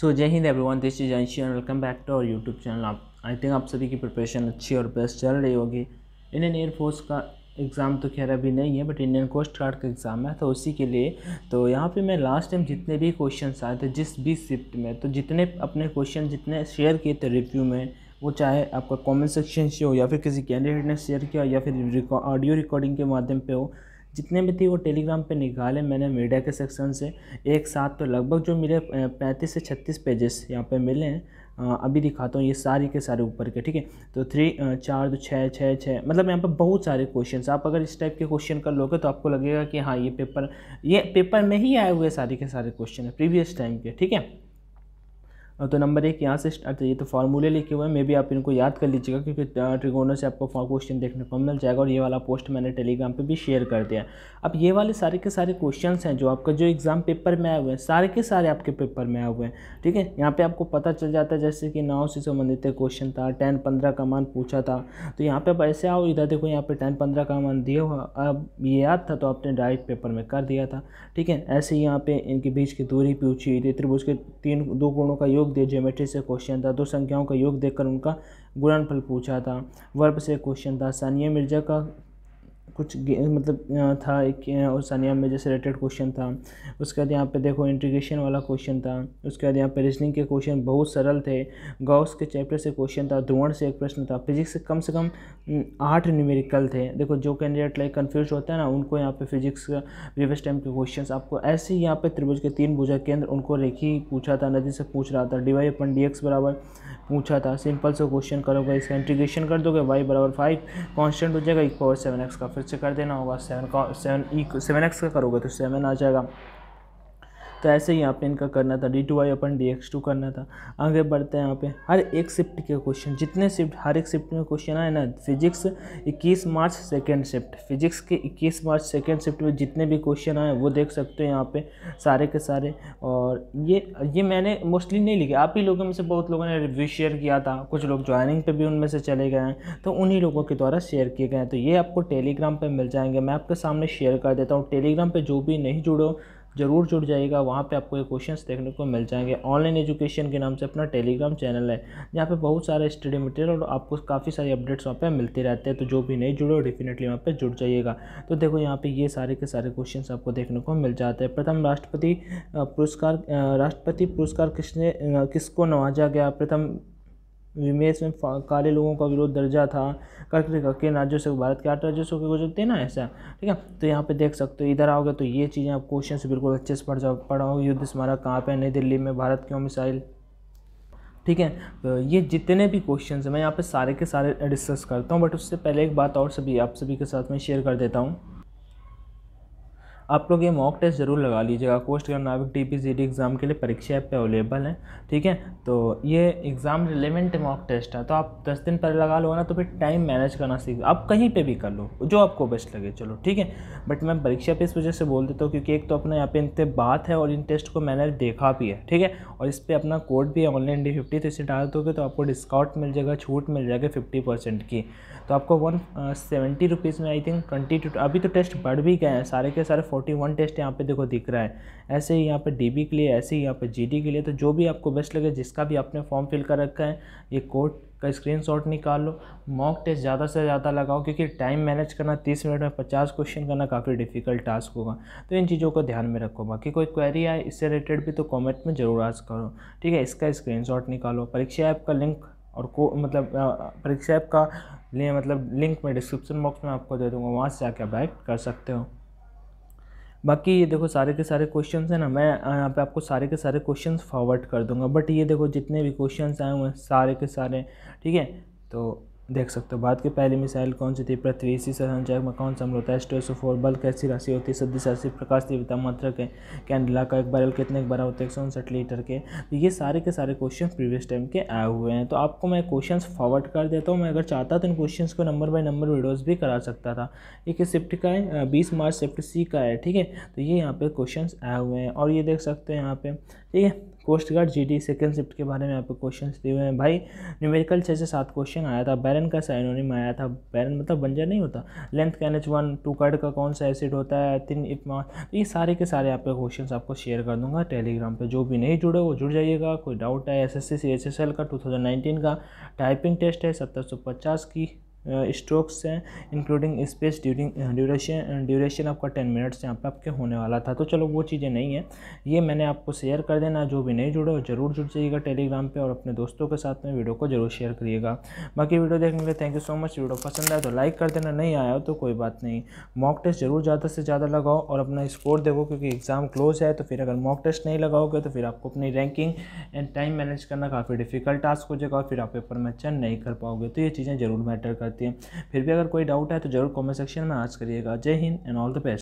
सो जय Hind everyone, this is Anshi and welcome back to our YouTube channel. I think आप सभी की प्रिपरेशन अच्छी और बेस्ट चल रही होगी। इंडियन एयरफोर्स का एग्ज़ाम तो खैर अभी नहीं है, बट इंडियन कोस्ट गार्ड का एग्ज़ाम है, तो उसी के लिए तो यहाँ पे मैं लास्ट टाइम जितने भी क्वेश्चंस आए थे जिस भी शिफ्ट में, तो जितने अपने क्वेश्चन जितने शेयर किए थे रिव्यू में, वो चाहे आपका कमेंट सेक्शन से हो या फिर किसी कैंडिडेट ने शेयर किया या फिर ऑडियो रिकॉर्डिंग के माध्यम पे हो, जितने भी थी वो टेलीग्राम पे निकाले मैंने मीडिया के सेक्शन से एक साथ। तो लगभग जो मेरे 35 से 36 पेजेस यहाँ पे मिले हैं, अभी दिखाता हूँ ये सारे के सारे ऊपर के, ठीक है। तो 3, 4, 2, 6, 6, 6, मतलब यहाँ पर बहुत सारे क्वेश्चंस। आप अगर इस टाइप के क्वेश्चन कर लोगे तो आपको लगेगा कि हाँ ये पेपर में ही आए हुए सारे के सारे क्वेश्चन है प्रीवियस टाइम के, ठीक है। तो नंबर 1 यहाँ से स्टार्ट, ये तो फार्मूले लिखे हुए हैं, मे भी आप इनको याद कर लीजिएगा क्योंकि ट्रिगोनों से आपको क्वेश्चन देखने को मिल जाएगा। और ये वाला पोस्ट मैंने टेलीग्राम पे भी शेयर कर दिया। अब ये वाले सारे के सारे क्वेश्चंस हैं जो आपका जो एग्ज़ाम पेपर में आए हुए हैं, सारे के सारे आपके पेपर में आए हुए हैं, ठीक है। यहाँ पर आपको पता चल जाता है, जैसे कि नाव से संबंधित क्वेश्चन था, 10-15 का मान पूछा था, तो यहाँ पर आप ऐसे आओ, इधर देखो यहाँ पर 10-15 का मान दिया हुआ, अब ये याद था तो आपने डायरेक्ट पेपर में कर दिया था, ठीक है। ऐसे ही यहाँ पर इनके बीच की दूरी पूछी, त्रिभुज के 3-2 कोणों का योग दे, ज्योमेट्री से क्वेश्चन था, 2 संख्याओं का योग देकर उनका गुणनफल पूछा था, वर्ब से क्वेश्चन था, सानिया मिर्जा का कुछ मतलब था एक, और सानिया मिर्जा से रिलेटेड क्वेश्चन था। उसके बाद यहाँ पे देखो इंटीग्रेशन वाला क्वेश्चन था, उसके बाद यहाँ पे रीजनिंग के क्वेश्चन बहुत सरल थे, गॉस के चैप्टर से क्वेश्चन था, ध्रुवण से एक प्रश्न था, फिजिक्स से कम 8 न्यूमेरिकल थे। देखो जो कैंडिडेट लाइक कन्फ्यूज होता है ना, उनको यहाँ पे फिजिक्स का प्रीवियस टाइम के क्वेश्चन आपको ऐसे ही यहाँ पे त्रिभुज के 3 भुजा केंद्र उनको रेखी पूछा था, नदी से पूछ रहा था, dy/dx बराबर पूछा था। सिंपल से क्वेश्चन करोगे, इसका इंटीग्रेशन कर दोगे, y बराबर 5 कॉन्स्टेंट हो जाएगा, e/7x का फिर से कर देना होगा, 7x का करोगे तो 7 आ जाएगा। तो ऐसे ही यहाँ पे इनका करना था, d2y/dx2 करना था। आगे बढ़ते हैं, यहाँ पे हर एक शिफ्ट के क्वेश्चन, जितने शिफ्ट हर एक शिफ्ट में क्वेश्चन आए ना, physics 21 March second shift, physics के 21 मार्च सेकेंड शिफ्ट में जितने भी क्वेश्चन आए वो देख सकते हो यहाँ पे सारे के सारे। और ये मैंने मोस्टली नहीं लिखे, आप ही लोगों में से बहुत लोगों ने रिव्यू शेयर किया था, कुछ लोग ज्वाइनिंग पर भी उनमें से चले गए हैं, तो उन्हीं लोगों के द्वारा शेयर किए गए हैं। तो ये आपको टेलीग्राम पर मिल जाएंगे, मैं आपके सामने शेयर कर देता हूँ। टेलीग्राम पर जो भी नहीं जुड़ो ज़रूर जुड़ जाइएगा, वहाँ पे आपको ये क्वेश्चंस देखने को मिल जाएंगे। ऑनलाइन एजुकेशन के नाम से अपना टेलीग्राम चैनल है, यहाँ पे बहुत सारे स्टडी मटेरियल और आपको काफ़ी सारे अपडेट्स वहाँ पे मिलते रहते हैं, तो जो भी नहीं जुड़े डेफिनेटली वहाँ पे जुड़ जाइएगा। तो देखो यहाँ पे ये सारे के सारे क्वेश्चंस आपको देखने को मिल जाते हैं। प्रथम राष्ट्रपति पुरस्कार किसको नवाजा गया, प्रथम विमेश में काले लोगों का विरोध दर्जा था, कर्क के राज्यों से भारत के 8 राज्यों से हो सकते हैं ना, ऐसा ठीक है। तो यहाँ पे देख सकते हो, इधर आओगे तो ये चीज़ें आप क्वेश्चन बिल्कुल अच्छे से पढ़ाओगे। युद्ध स्मारक कहाँ पे है, नई दिल्ली में, भारत क्यों मिसाइल, ठीक है। तो ये जितने भी क्वेश्चन हैं मैं यहाँ पे सारे के सारे डिस्कस करता हूँ, बट उससे पहले एक बात और आप सभी के साथ में शेयर कर देता हूँ। आप लोग ये मॉक टेस्ट ज़रूर लगा लीजिएगा, कोस्ट गार्ड नाविक DB GD एग्ज़ाम के लिए परीक्षा ऐप पे अवेलेबल है, ठीक है। तो ये एग्ज़ाम रिलेवेंट मॉक टेस्ट है, तो आप 10 दिन पहले लगा लो ना, तो फिर टाइम मैनेज करना सीख, आप कहीं पे भी कर लो जो आपको बेस्ट लगे, चलो ठीक है। बट मैं परीक्षा पे इस वजह से बोल देता हूँ क्योंकि एक तो अपना यहाँ पे इनसे बात है और इन टेस्ट को मैंने देखा भी है, ठीक है। और इस पर अपना कोड भी है ONLINED50, तो इसे डाल दोगे तो आपको डिस्काउंट मिल जाएगा, छूट मिल जाएगी 50% की, तो आपको 170 रुपीज़ में आई थिंक 22, अभी तो टेस्ट बढ़ भी गए हैं, सारे के सारे 41 टेस्ट यहाँ पे देखो दिख रहा है। ऐसे ही यहाँ पे DB के लिए, ऐसे ही यहाँ पे GD के लिए, तो जो भी आपको बेस्ट लगे, जिसका भी आपने फॉर्म फिल कर रखा है, ये कोड का स्क्रीनशॉट निकाल लो। मॉक टेस्ट ज़्यादा से ज़्यादा लगाओ क्योंकि टाइम मैनेज करना 30 मिनट में 50 क्वेश्चन करना काफ़ी डिफिकल्ट टास्क होगा, तो इन चीज़ों को ध्यान में रखो। बाकी कोई क्वेरी आए इससे रिलेटेड भी तो कॉमेंट में ज़रूर आस्क करो, ठीक है। इसका स्क्रीनशॉट निकालो, परीक्षा ऐप का लिंक और को मतलब परीक्षा ऐप का लिंक मैं डिस्क्रिप्शन बॉक्स में आपको दे दूँगा, वहाँ से जाकर आप डायरेक्ट कर सकते हो। बाकी ये देखो सारे के सारे क्वेश्चंस हैं ना, मैं यहाँ पे आपको सारे के सारे क्वेश्चंस फॉरवर्ड कर दूंगा, बट ये देखो जितने भी क्वेश्चंस आए हुए हैं सारे के सारे, ठीक है। तो देख सकते हो, भारत की पहली मिसाइल कौन सी थी, पृथ्वी, इसी संचायक में कौन सा अम्ल होता है, स्टेटोसोफोर, बल कैसी राशि होती है, 37 प्रकाश तीव्रता मात्रक है, कैंडला का एक बैरल कितने बड़ा होता है, 159 लीटर के। तो ये सारे के सारे क्वेश्चन प्रीवियस टाइम के आए हुए हैं, तो आपको मैं क्वेश्चंस फॉरवर्ड कर देता हूँ। मैं अगर चाहता तो इन क्वेश्चंस को नंबर बाय नंबर वीडियोज़ भी करा सकता था। एक शिफ्ट का है 20 मार्च शिफ्ट C का है, ठीक है। तो ये यहाँ पर क्वेश्चन आए हुए हैं और ये देख सकते हैं यहाँ पर, ठीक है। Coast guard GD second shift के बारे में यहाँ पर क्वेश्चन दिए हुए हैं, भाई न्यूमेरिकल 6 से 7 क्वेश्चन आया था, बैरल बैरन का साइनोनिम आया था। बैरन मतलब बंजर नहीं होता। लेंथ का NH1, टूकड़ का कौन सा एसिड होता है, थिन इथनॉल। तो ये सारे के सारे आपके क्वेश्चन आपको शेयर कर दूंगा टेलीग्राम पे। जो भी नहीं जुड़े वो जुड़ जाइएगा। कोई डाउट है SSC CHSL का 2019 का टाइपिंग टेस्ट है, 1750 की स्ट्रोक्स हैं इंक्लूडिंग स्पेस ड्यूरेशन आपका 10 मिनट्स यहाँ पे आपके होने वाला था। तो चलो वो चीज़ें नहीं है, ये मैंने आपको शेयर कर देना। जो भी नहीं जुड़े जरूर जुड़ जाइएगा टेलीग्राम पे और अपने दोस्तों के साथ में वीडियो को जरूर शेयर करिएगा। बाकी वीडियो देखने के लिए thank you so much. Video पसंद आया तो लाइक कर देना, नहीं आया तो कोई बात नहीं। मॉक टेस्ट जरूर ज़्यादा से ज़्यादा लगाओ और अपना स्कोर देखो, क्योंकि एग्ज़ाम क्लोज है। तो फिर अगर मॉक टेस्ट नहीं लगाओगे तो फिर आपको अपनी रैंकिंग एंड टाइम मैनेज करना काफ़ी डिफिकल्ट टास्क हो जाएगा और फिर आप पेपर में चैन नहीं कर पाओगे। तो ये चीज़ें जरूर मैटर करती हैं। फिर भी अगर कोई डाउट है तो जरूर कमेंट सेक्शन में आज करिएगा। जय Hind and all the best.